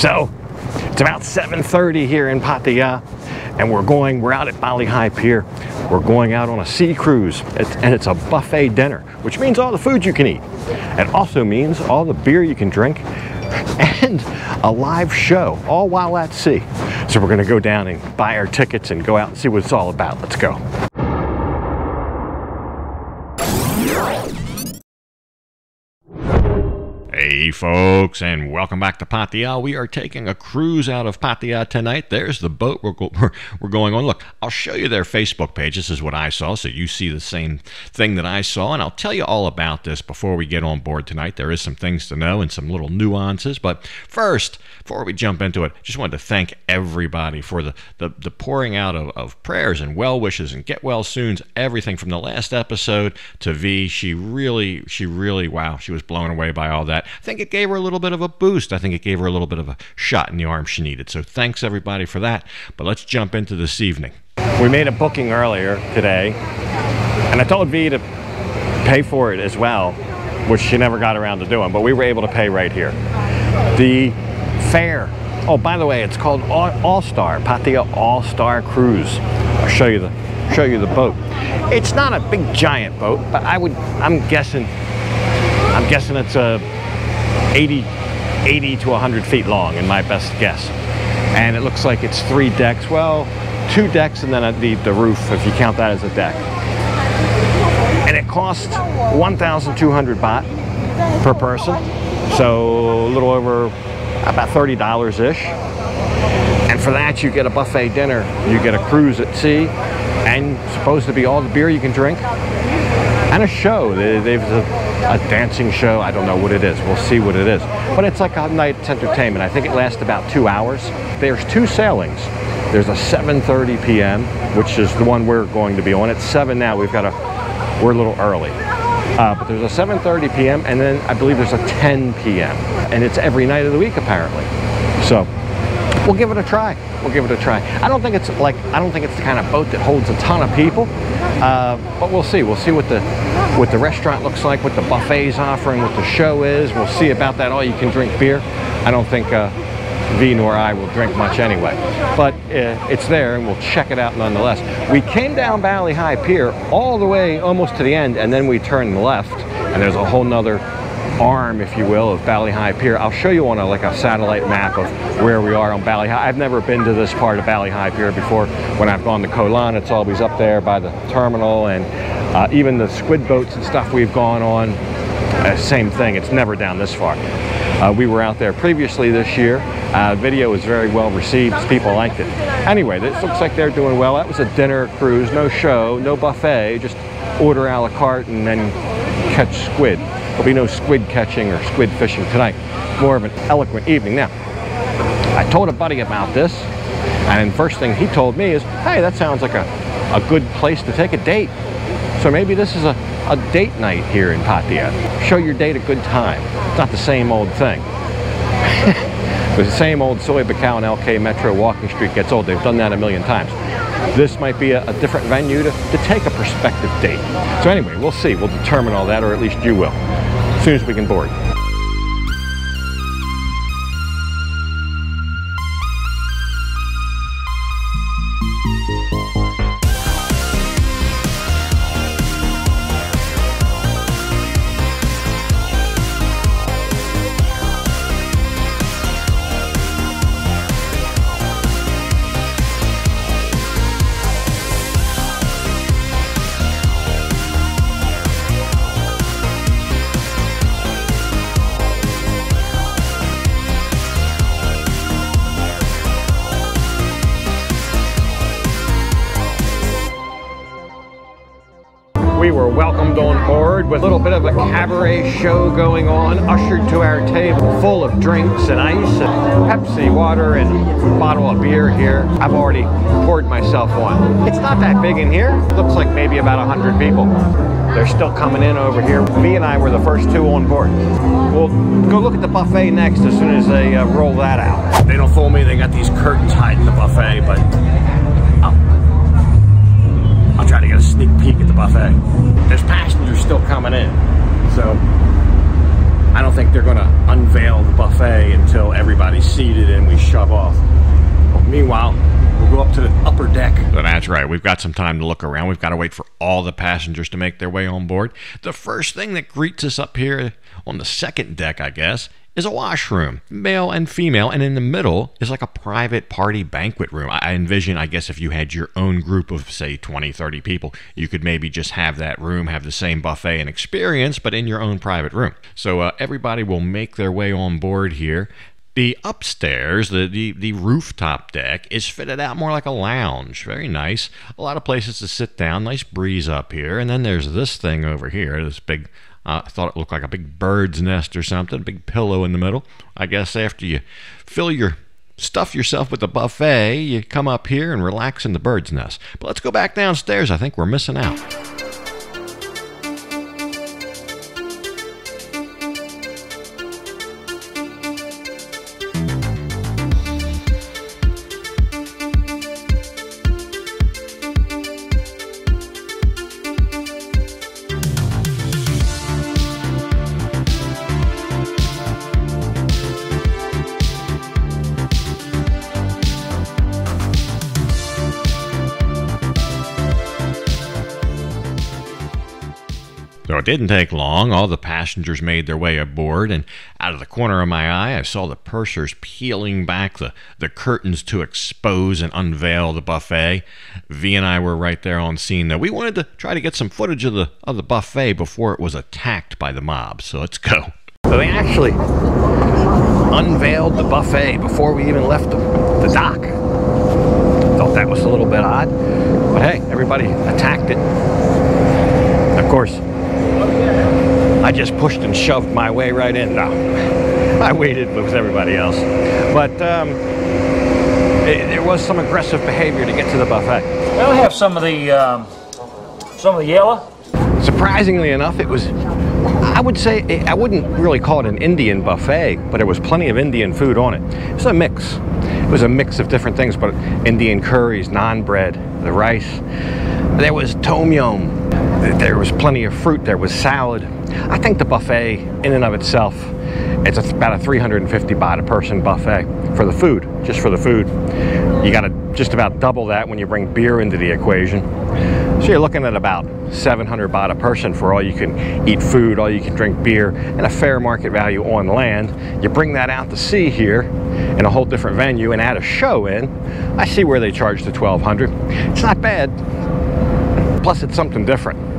So it's about 7:30 here in Pattaya, and we're out at Bali Hai Pier. We're going out on a sea cruise, and it's a buffet dinner, which means all the food you can eat. It also means all the beer you can drink and a live show, all while at sea. So we're gonna go down and buy our tickets and go out and see what it's all about. Let's go. Hey folks, and welcome back to Pattaya. We are taking a cruise out of Pattaya tonight. There's the boat we're going on. Look, I'll show you their Facebook page. This is what I saw, so you see the same thing that I saw, and I'll tell you all about this before we get on board tonight. There is some things to know and some little nuances, but first, before we jump into it, just wanted to thank everybody for the pouring out of prayers and well wishes and get well soons, everything from the last episode to V. She really, wow, she was blown away by all that. I think it gave her a little bit of a boost. I think it gave her a little bit of a shot in the arm she needed. So thanks everybody for that. But let's jump into this evening. We made a booking earlier today, and I told V to pay for it as well, which she never got around to doing, but we were able to pay right here. The fare, oh, by the way, it's called All Star, Pattaya All Star Cruise. I'll show you the boat. It's not a big giant boat, but I'm guessing it's a 80 to 100 feet long in my best guess, and it looks like it's 3 decks, well, 2 decks, and then the roof, if you count that as a deck. And it costs 1,200 baht per person, so a little over about $30 ish, and for that you get a buffet dinner, you get a cruise at sea, and supposed to be all the beer you can drink, and a show. They've a dancing show. I don't know what it is. We'll see what it is. But it's like a night's entertainment. I think it lasts about 2 hours. There's 2 sailings. There's a 7:30 p.m., which is the one we're going to be on. It's 7 now. We're a little early. But there's a 7:30 p.m. and then I believe there's a 10 p.m. and it's every night of the week apparently. So we'll give it a try. I don't think it's the kind of boat that holds a ton of people, but we'll see. We'll see what the restaurant looks like, what the buffet's offering, what the show is. We'll see about that all-you-can-drink beer. I don't think V nor I will drink much anyway, but it's there and we'll check it out nonetheless. We came down Bali Hai Pier all the way almost to the end, and then we turned left, and there's a whole nother arm, if you will, of Bali Hai Pier. I'll show you on a satellite map of where we are on Bali Hai. I've never been to this part of Bali Hai Pier before. When I've gone to Koh Lan, it's always up there by the terminal, and even the squid boats and stuff we've gone on, same thing. It's never down this far. We were out there previously this year. Video was very well received. People liked it. Anyway, this looks like they're doing well. That was a dinner cruise, no show, no buffet, just order a la carte and then catch squid. There'll be no squid catching or squid fishing tonight. More of an eloquent evening. Now, I told a buddy about this, and first thing he told me is, hey, that sounds like a good place to take a date. So maybe this is a date night here in Pattaya. Show your date a good time. It's not the same old thing. The same old Soi Bua and LK Metro walking street gets old. They've done that a million times. This might be a different venue to take a prospective date. So anyway, we'll see. We'll determine all that, or at least you will, as soon as we can board. We were welcomed on board with a little bit of a cabaret show going on, ushered to our table full of drinks and ice and Pepsi water and a bottle of beer here. I've already poured myself one. It's not that big in here. Looks like maybe about 100 people. They're still coming in over here. Me and I were the first 2 on board. We'll go look at the buffet next as soon as they roll that out. They don't fool me. They got these curtains hiding the buffet, but I'll try to get a sneak peek at the buffet. There's passengers still coming in, so I don't think they're going to unveil the buffet until everybody's seated and we shove off. Meanwhile, we'll go up to the upper deck. That's right. We've got some time to look around. We've got to wait for all the passengers to make their way on board. The first thing that greets us up here on the second deck, I guess, is a washroom, male and female, and in the middle is like a private party banquet room. I envision, I guess, if you had your own group of, say, 20, 30 people, you could maybe just have that room, have the same buffet and experience, but in your own private room. So everybody will make their way on board here. The upstairs, the rooftop deck, is fitted out more like a lounge. Very nice. A lot of places to sit down. Nice breeze up here. And then there's this thing over here, this big... I thought it looked like a big bird's nest or something, a big pillow in the middle. I guess after you stuff yourself with the buffet, you come up here and relax in the bird's nest. But let's go back downstairs. I think we're missing out. So it didn't take long. All the passengers made their way aboard, and out of the corner of my eye, I saw the pursers peeling back the curtains to expose and unveil the buffet. V and I were right there on scene, though. We wanted to try to get some footage of the buffet before it was attacked by the mob, so let's go. So they actually unveiled the buffet before we even left the dock. Thought that was a little bit odd, but hey, everybody attacked it. Of course, I just pushed and shoved my way right in. No, I waited with everybody else. But there was some aggressive behavior to get to the buffet. We'll have some of the yellow. Surprisingly enough, it was, I would say, I wouldn't really call it an Indian buffet, but there was plenty of Indian food on it. It was a mix. It was a mix of different things, but Indian curries, naan bread, the rice. There was tom yum. There was plenty of fruit. There was salad. I think the buffet, in and of itself, it's about a 350 baht a person buffet for the food, just for the food. You got to just about double that when you bring beer into the equation. So you're looking at about 700 baht a person for all you can eat food, all you can drink beer, and a fair market value on land. You bring that out to sea here in a whole different venue and add a show in, I see where they charge the 1,200. It's not bad. Plus it's something different.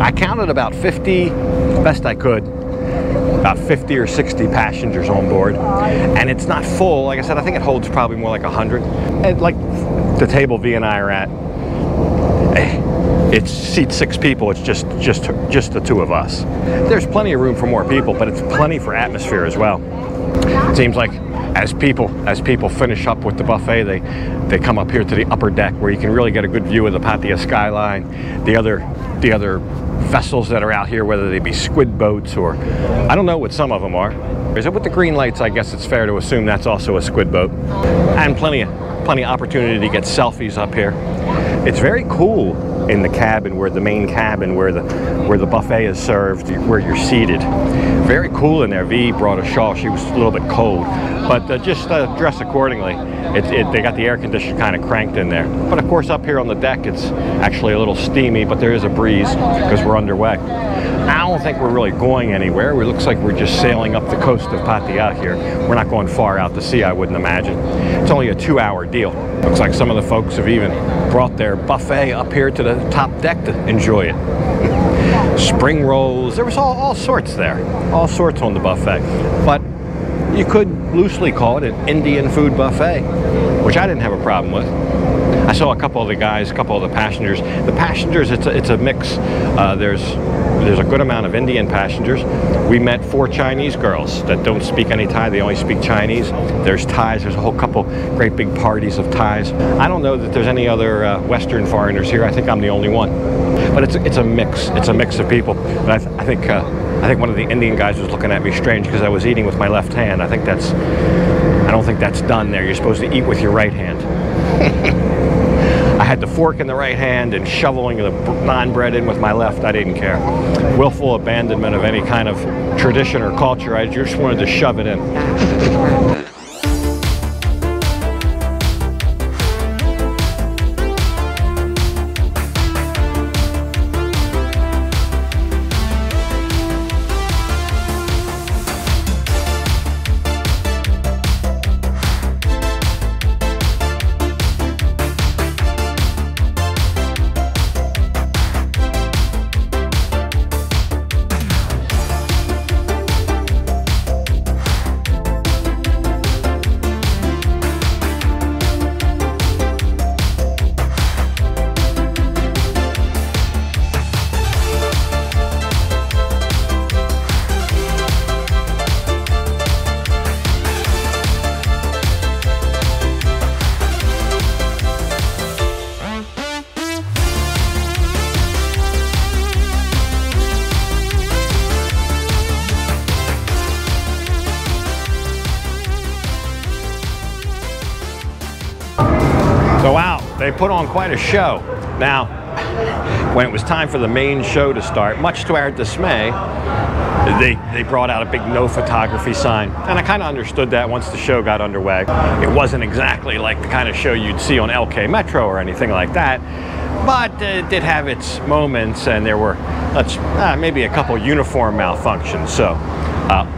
I counted about 50, best I could, about 50 or 60 passengers on board, and it's not full. Like I said, I think it holds probably more like 100. And like the table V and I are at, it seats 6 people. It's just the 2 of us. There's plenty of room for more people, but it's plenty for atmosphere as well. It seems like as people finish up with the buffet, they come up here to the upper deck where you can really get a good view of the Pattaya skyline, the other vessels that are out here, whether they be squid boats or I don't know what some of them are. Is it with the green lights? I guess it's fair to assume that's also a squid boat. And plenty of opportunity to get selfies up here. It's very cool in the cabin, where the main cabin, where the buffet is served, where you're seated. Very cool in there. V brought a shawl. She was a little bit cold, but just dress accordingly. They got the air conditioner kind of cranked in there. But of course, up here on the deck, it's actually a little steamy, but there is a breeze because we're underway. I don't think we're really going anywhere. It looks like we're just sailing up the coast of Pattaya here. We're not going far out to sea, I wouldn't imagine. It's only a 2-hour deal. Looks like some of the folks have even brought their buffet up here to the top deck to enjoy it. Spring rolls. There was all sorts there. All sorts on the buffet. But you could loosely call it an Indian food buffet, which I didn't have a problem with. I saw a couple of the guys, a couple of the passengers. The passengers, it's a mix. There's a good amount of Indian passengers. We met 4 Chinese girls that don't speak any Thai. They only speak Chinese. There's Thais. There's a whole couple great big parties of Thais. I don't know that there's any other Western foreigners here. I think I'm the only one. But it's a mix. It's a mix of people. And I think one of the Indian guys was looking at me strange because I was eating with my left hand. I don't think that's done there. You're supposed to eat with your right hand. I had the fork in the right hand and shoveling the naan bread in with my left. I didn't care. Willful abandonment of any kind of tradition or culture. I just wanted to shove it in. They put on quite a show. Now, when it was time for the main show to start, much to our dismay, they brought out a big no photography sign. And I kind of understood that once the show got underway. It wasn't exactly like the kind of show you'd see on LK Metro or anything like that, but it did have its moments, and there were maybe a couple uniform malfunctions, so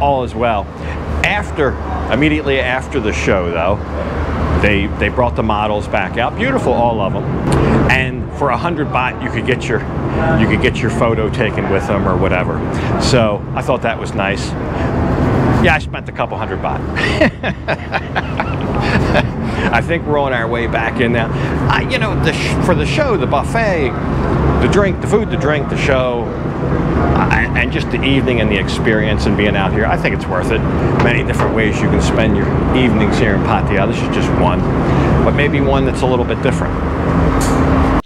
all is well. Immediately after the show, though, They brought the models back out, beautiful, all of them, and for 100 baht you could get your photo taken with them or whatever. So I thought that was nice. Yeah, I spent a couple 100 baht. I think we're on our way back in now. You know, for the show, the buffet, the drink, the food, the drink, the show, and just the evening and the experience and being out here, I think it's worth it. Many different ways you can spend your evenings here in Pattaya. This is just one, but maybe one that's a little bit different.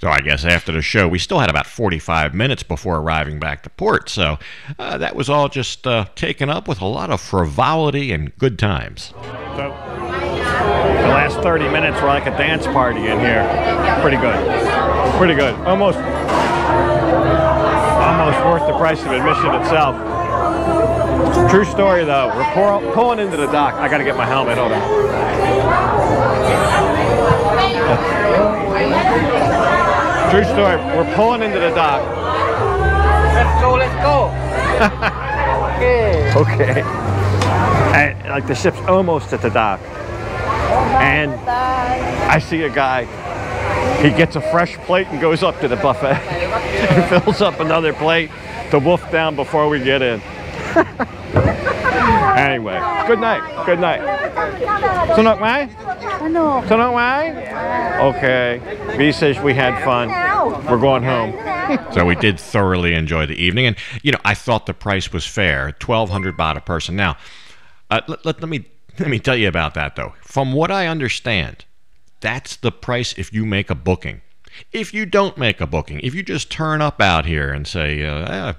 So I guess after the show, we still had about 45 minutes before arriving back to port, so that was all just taken up with a lot of frivolity and good times. So the last 30 minutes were like a dance party in here. Pretty good. Pretty good. Almost worth the price of admission itself. True story though, we're pulling into the dock. I gotta get my helmet, hold on. True story, we're pulling into the dock. Let's go, let's go. Okay. Okay. And, like, the ship's almost at the dock. And I see a guy. He gets a fresh plate and goes up to the buffet and fills up another plate to wolf down before we get in. Anyway, good night. Good night. Sunok mai? Sunok mai? Okay. V says we had fun. We're going home. So we did thoroughly enjoy the evening, and you know, I thought the price was fair, 1,200 baht a person. Now, let me tell you about that though. From what I understand, that's the price if you make a booking. If you don't make a booking, if you just turn up out here and say,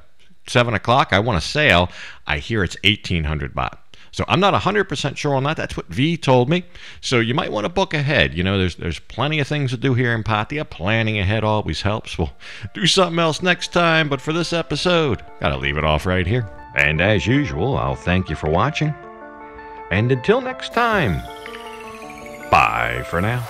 7 o'clock, I want a sale, I hear it's 1,800 baht. So I'm not 100% sure on that. That's what V told me. So you might want to book ahead. You know, there's plenty of things to do here in Pattaya. Planning ahead always helps. We'll do something else next time, but for this episode, got to leave it off right here. And as usual, I'll thank you for watching. And until next time, bye for now.